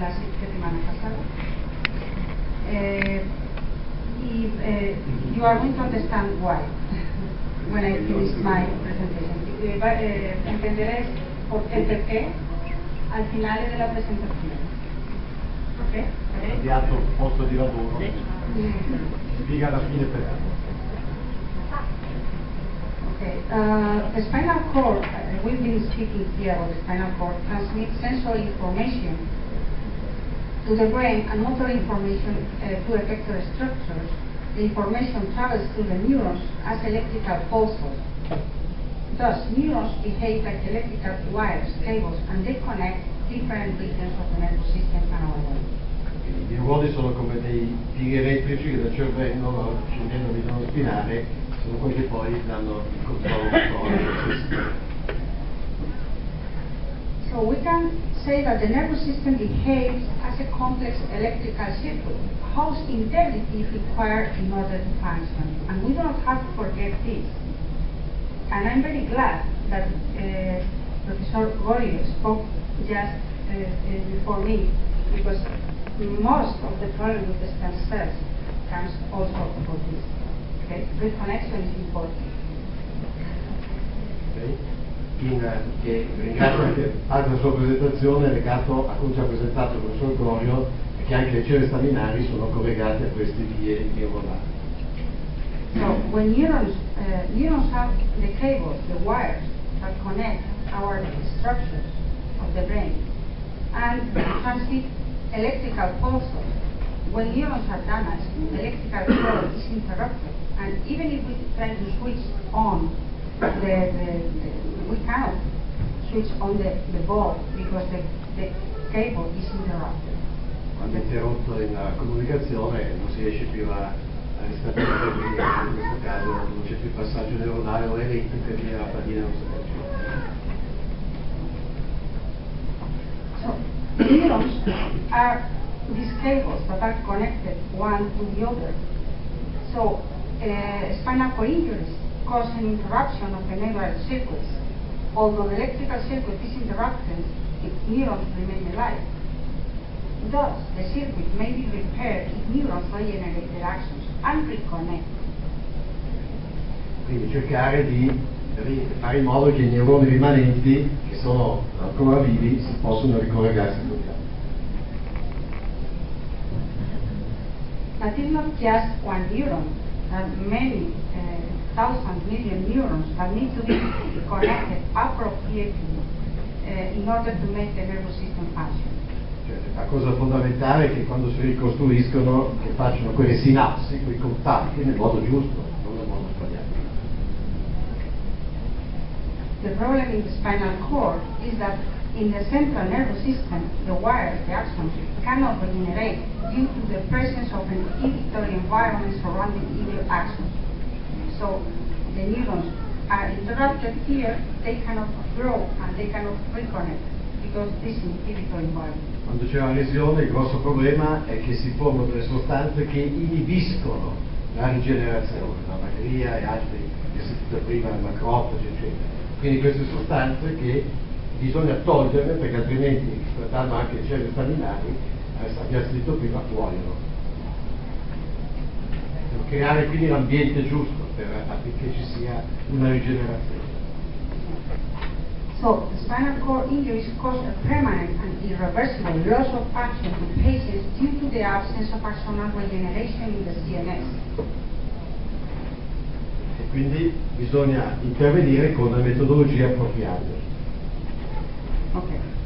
la semana pasada. You are going to understand why when I finish my presentation. Entenderéis el porqué al final de la presentación. Ok? Ha cambiato il posto di lavoro. Spiega alla fine perché. Okay. The spinal cord, we've been speaking here about the spinal cord, transmits sensory information to the brain and motor information to effector structures. The information travels through the neurons as electrical pulses. Thus, neurons behave like electrical wires, cables, and they connect different regions of the nervous system and our body. I neuroni sono come dei fili elettrici che dal cervello, scendendo di uno spinale, sono quelli che poi danno il controllo. So we can say that the nervous system behaves as a complex electrical circuit whose integrity is required in order to function, and we don't have to forget this. And I'm very glad that Professor Gorio spoke just before me, because most of the problem with the stem cells comes also from this. Okay. The connection is important. Okay. Anche la sua presentazione è legato a come ci ha presentato il professor Gorio, che anche le cellule staminali sono collegate a queste vie neuronali. So when neurons have the cables, the wires that connect our structures of the brain and transmit electrical pulses. When neurons are damaged, the electrical current is interrupted, and even if we try to switch on we cannot switch on the bulb because the cable is interrupted. Quando è interrotta la comunicazione non si riesce più a ristabilire, in questo caso non c'è più passaggio neuronale o elettrico e la pallina non si riesce. Neurons are these cables that are connected one to the other. So spinal cord injuries cause an interruption of the neural circuits. Although the electrical circuit is interrupted, its neurons remain alive. Thus, the circuit may be repaired if neurons regenerate their actions and reconnect. Quindi cercare di fare in modo che i neuroni rimanenti, che sono ancora vivi, si possano ricollegarsi con gli altri. But it's not just one neuron, there are many thousand million neurons that need to be connected appropriately in order to make the nervous system function. La cosa fondamentale è che quando si ricostruiscono che facciano quelle sinapsi, quei contatti nel modo giusto, non nel modo sbagliato. The problem in the spinal cord is that in the central nervous system, the wires, the axons, cannot regenerate due to the presence of an inhibitory environment surrounding either axon. So the neurons are interrupted here, they cannot grow and they cannot reconnect because this inhibitory environment. Quando c'è una lesione, il grosso problema è che si formano delle sostanze che inibiscono la rigenerazione, la batteria e altri che ho sentito prima, il macrofagi, eccetera. Quindi queste sostanze che bisogna toglierle perché altrimenti, trattando anche le cellule staminali, abbiamo scritto prima, muoiono. Creare quindi l'ambiente giusto affinché ci sia una rigenerazione. So, the spinal cord injuries cause a permanent and irreversible loss of function in patients due to the absence of axonal regeneration in the CNS. E quindi bisogna intervenire con una metodologia appropriata. Okay.